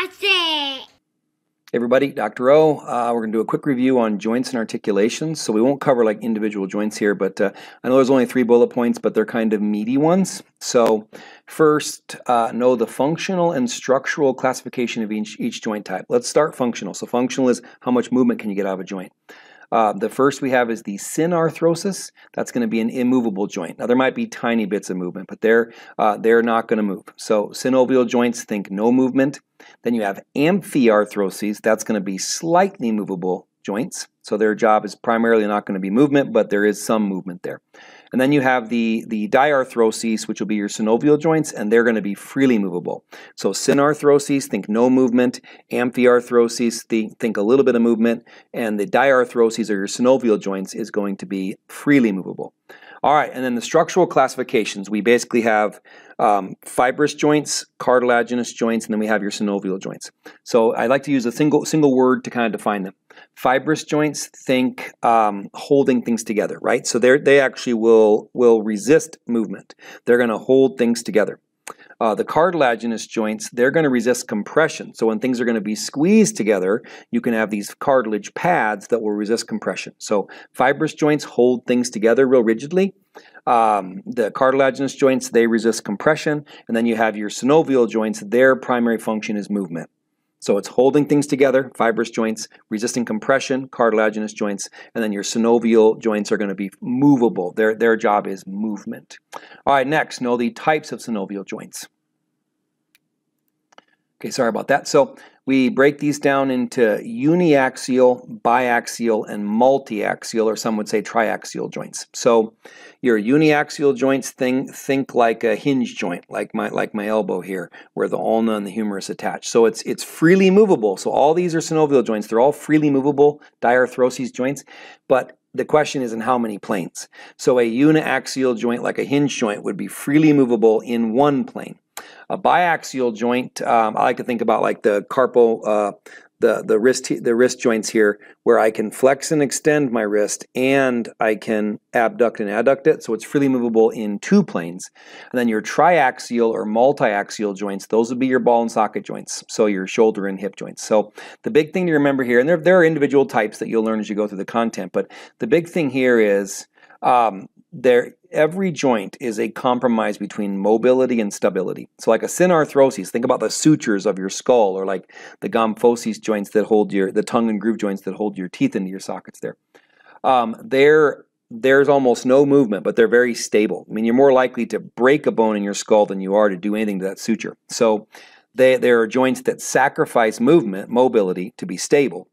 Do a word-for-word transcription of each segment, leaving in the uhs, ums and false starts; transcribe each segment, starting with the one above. Hey everybody, Doctor O. Uh, we're going to do a quick review on joints and articulations. So we won't cover like individual joints here, but uh, I know there's only three bullet points, but they're kind of meaty ones. So first, uh, know the functional and structural classification of each, each joint type. Let's start functional. So functional is how much movement can you get out of a joint. Uh, the first we have is the synarthrosis. That's going to be an immovable joint. Now, there might be tiny bits of movement, but they're, uh, they're not going to move. So synovial joints, think no movement. Then you have amphiarthrosis. That's going to be slightly movable joints. So their job is primarily not going to be movement, but there is some movement there. And then you have the, the diarthrosis, which will be your synovial joints, and they're going to be freely movable. So synarthrosis, think no movement. Amphiarthrosis, think, think a little bit of movement. And the diarthrosis, or your synovial joints, is going to be freely movable. All right, and then the structural classifications. We basically have um, fibrous joints, cartilaginous joints, and then we have your synovial joints. So I like to use a single, single word to kind of define them. Fibrous joints, think um, holding things together, right? So they they actually will, will resist movement. They're going to hold things together. Uh, the cartilaginous joints, they're going to resist compression. So when things are going to be squeezed together, you can have these cartilage pads that will resist compression. So fibrous joints hold things together real rigidly. Um, the cartilaginous joints, they resist compression. And then you have your synovial joints, their primary function is movement. So it's holding things together, fibrous joints, resisting compression, cartilaginous joints, and then your synovial joints are going to be movable. Their, their job is movement. All right, next, know the types of synovial joints. Okay, sorry about that. So we break these down into uniaxial, biaxial, and multiaxial, or some would say triaxial joints. So your uniaxial joints, think, think like a hinge joint, like my, like my elbow here, where the ulna and the humerus attach. So it's, it's freely movable. So all these are synovial joints. They're all freely movable diarthrosis joints. But the question is in how many planes. So a uniaxial joint, like a hinge joint, would be freely movable in one plane. A biaxial joint, um, I like to think about like the carpal, uh, the, the, wrist, the wrist joints here, where I can flex and extend my wrist and I can abduct and adduct it. So it's freely movable in two planes. And then your triaxial or multiaxial joints, those would be your ball and socket joints. So your shoulder and hip joints. So the big thing to remember here, and there, there are individual types that you'll learn as you go through the content, but the big thing here is um, there, every joint is a compromise between mobility and stability. So like a synarthrosis, think about the sutures of your skull, or like the gomphosis joints that hold your, the tongue and groove joints that hold your teeth into your sockets there. Um, they're There's almost no movement, but they're very stable. I mean, you're more likely to break a bone in your skull than you are to do anything to that suture. So they, there are joints that sacrifice movement, mobility, to be stable.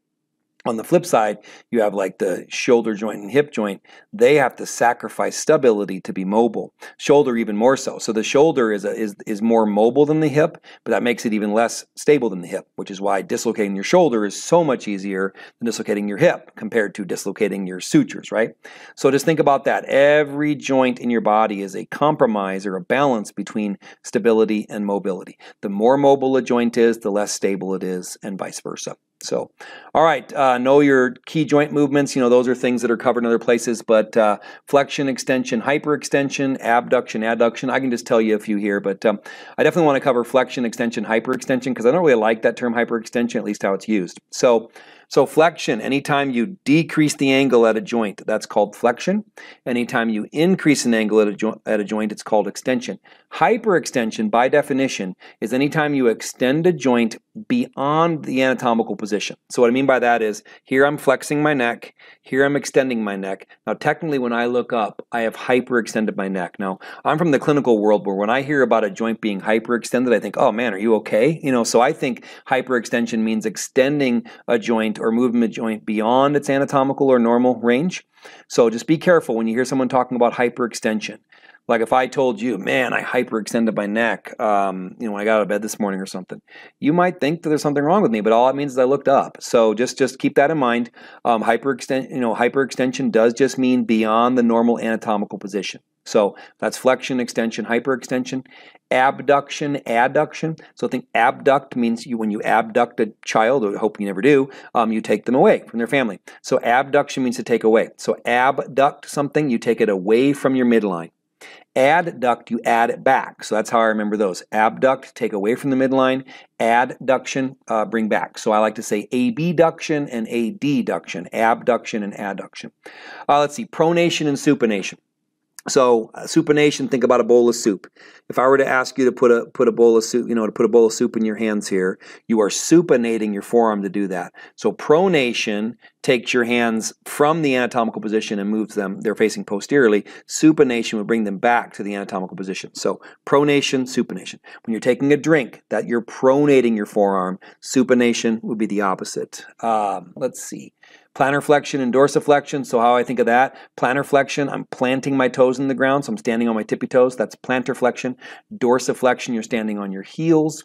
On the flip side, you have like the shoulder joint and hip joint. They have to sacrifice stability to be mobile. Shoulder even more so. So the shoulder is, a, is, is more mobile than the hip, but that makes it even less stable than the hip, which is why dislocating your shoulder is so much easier than dislocating your hip compared to dislocating your sutures, right? So just think about that. Every joint in your body is a compromise or a balance between stability and mobility. The more mobile a joint is, the less stable it is, and vice versa. So, all right, uh, know your key joint movements. You know, those are things that are covered in other places, but uh, flexion, extension, hyperextension, abduction, adduction. I can just tell you a few here, but um, I definitely want to cover flexion, extension, hyperextension, because I don't really like that term hyperextension, at least how it's used. So, so flexion, anytime you decrease the angle at a joint, that's called flexion. Anytime you increase an angle at a, jo at a joint, it's called extension. Hyperextension, by definition, is anytime you extend a joint beyond the anatomical position. So what I mean by that is, here I'm flexing my neck, here I'm extending my neck. Now technically when I look up, I have hyperextended my neck. Now, I'm from the clinical world where when I hear about a joint being hyperextended, I think, oh man, are you okay? You know, so I think hyperextension means extending a joint or moving the joint beyond its anatomical or normal range. So just be careful when you hear someone talking about hyperextension. Like if I told you, man, I hyperextended my neck, um, you know, when I got out of bed this morning or something, you might think that there's something wrong with me, but all it means is I looked up. So just, just keep that in mind. Um, hyperexten- you know, hyperextension does just mean beyond the normal anatomical position. So that's flexion, extension, hyperextension. Abduction, adduction. So think abduct means you, when you abduct a child, or I hope you never do, um, you take them away from their family. So abduction means to take away. So abduct something, you take it away from your midline. Adduct, you add it back. So that's how I remember those. Abduct, take away from the midline. Adduction, uh, bring back. So I like to say abduction and adduction. Abduction and adduction. Uh, let's see, pronation and supination. So uh, supination, think about a bowl of soup. If I were to ask you to put a put a bowl of soup, you know, to put a bowl of soup in your hands here, you are supinating your forearm to do that. So pronation takes your hands from the anatomical position and moves them. They're facing posteriorly. Supination would bring them back to the anatomical position. So pronation, supination. When you're taking a drink, that you're pronating your forearm. Supination would be the opposite. Um, let's see. Plantar flexion and dorsiflexion, so how I think of that, plantar flexion, I'm planting my toes in the ground, so I'm standing on my tippy toes, that's plantar flexion. Dorsiflexion, you're standing on your heels.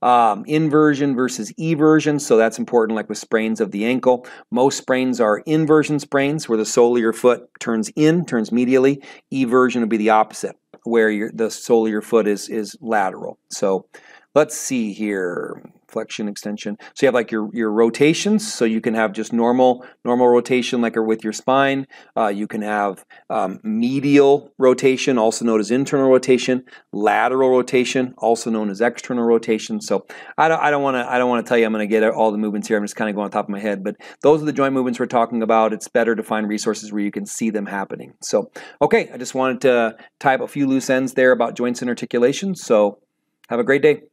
Um, inversion versus eversion, so that's important like with sprains of the ankle. Most sprains are inversion sprains, where the sole of your foot turns in, turns medially. Eversion would be the opposite, where your, the sole of your foot is, is lateral. So let's see here. Flexion, extension. So you have like your, your rotations, so you can have just normal normal rotation like with your spine. Uh, you can have um, medial rotation, also known as internal rotation, lateral rotation, also known as external rotation. So I don't I don't want to I don't want to tell you I'm going to get all the movements here. I'm just kind of going on top of my head, but those are the joint movements we're talking about. It's better to find resources where you can see them happening. So okay, I just wanted to tie up a few loose ends there about joints and articulation. So have a great day.